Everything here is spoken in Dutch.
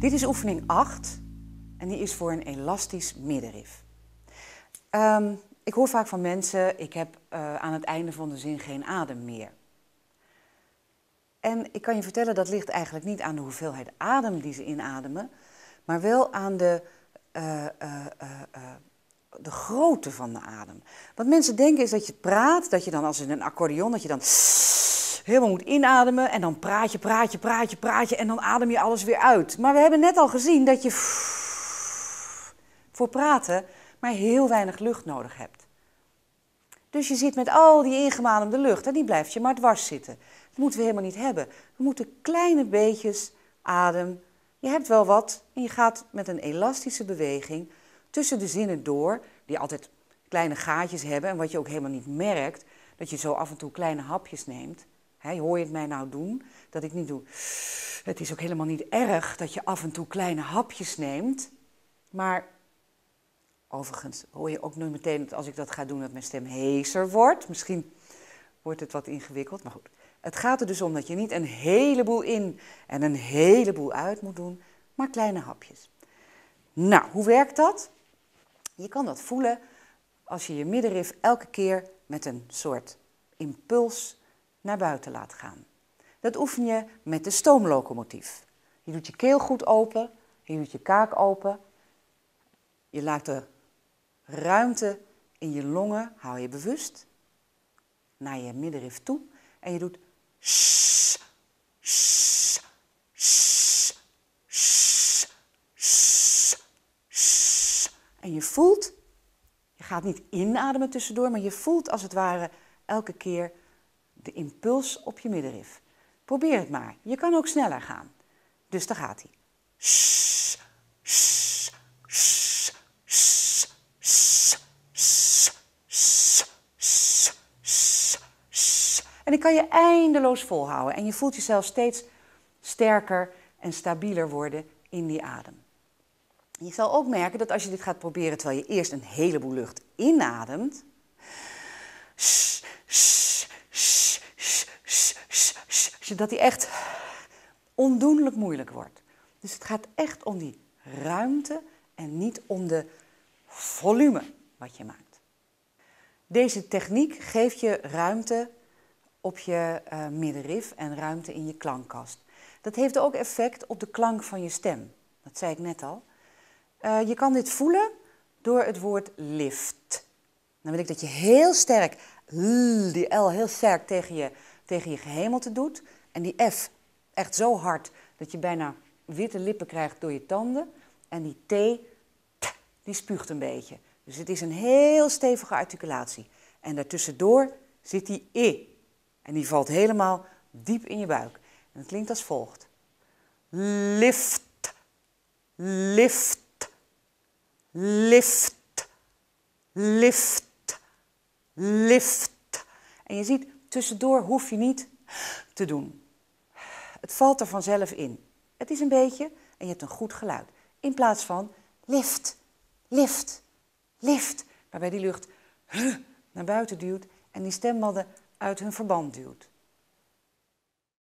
Dit is oefening 8 en die is voor een elastisch middenrif. Ik hoor vaak van mensen, ik heb aan het einde van de zin geen adem meer. En ik kan je vertellen, dat ligt eigenlijk niet aan de hoeveelheid adem die ze inademen, maar wel aan de grootte van de adem. Wat mensen denken is dat je praat, dat je dan als in een accordeon, dat je dan helemaal moet inademen en dan praat je en dan adem je alles weer uit. Maar we hebben net al gezien dat je voor praten maar heel weinig lucht nodig hebt. Dus je zit met al die ingeademde lucht en die blijft je maar dwars zitten. Dat moeten we helemaal niet hebben. We moeten kleine beetjes adem. Je hebt wel wat en je gaat met een elastische beweging tussen de zinnen door, die altijd kleine gaatjes hebben en wat je ook helemaal niet merkt, dat je zo af en toe kleine hapjes neemt. He, hoor je het mij nou doen? Dat ik niet doe. Het is ook helemaal niet erg dat je af en toe kleine hapjes neemt, maar overigens hoor je ook nu meteen dat als ik dat ga doen dat mijn stem heeser wordt. Misschien wordt het wat ingewikkeld, maar goed. Het gaat er dus om dat je niet een heleboel in en een heleboel uit moet doen, maar kleine hapjes. Nou, hoe werkt dat? Je kan dat voelen als je je middenrif elke keer met een soort impuls naar buiten laat gaan. Dat oefen je met de stoomlocomotief. Je doet je keel goed open, je doet je kaak open, je laat de ruimte in je longen, hou je bewust, naar je middenrif toe en je doet shh, shh, shh, shh, shh, shh. En je voelt, je gaat niet inademen tussendoor, maar je voelt als het ware elke keer de impuls op je middenrif. Probeer het maar. Je kan ook sneller gaan. Dus daar gaat hij. Shh, shh, shh, shh, shh, shh, shh, shh, shh. En ik kan je eindeloos volhouden. En je voelt jezelf steeds sterker en stabieler worden in die adem. Je zal ook merken dat als je dit gaat proberen terwijl je eerst een heleboel lucht inademt. Shh, shh, shh. Dat die echt ondoenlijk moeilijk wordt. Dus het gaat echt om die ruimte en niet om de volume wat je maakt. Deze techniek geeft je ruimte op je middenrif en ruimte in je klankkast. Dat heeft ook effect op de klank van je stem. Dat zei ik net al. Je kan dit voelen door het woord lift. Dan wil ik dat je heel sterk, die L heel sterk tegen je gehemelte doet. En die F echt zo hard dat je bijna witte lippen krijgt door je tanden. En die T, die spuugt een beetje. Dus het is een heel stevige articulatie. En daartussendoor zit die E. En die valt helemaal diep in je buik. En het klinkt als volgt. Lift, lift, lift, lift, lift. En je ziet, tussendoor hoef je niet te doen. Het valt er vanzelf in. Het is een beetje en je hebt een goed geluid. In plaats van lift, lift, lift. Waarbij die lucht naar buiten duwt en die stembanden uit hun verband duwt.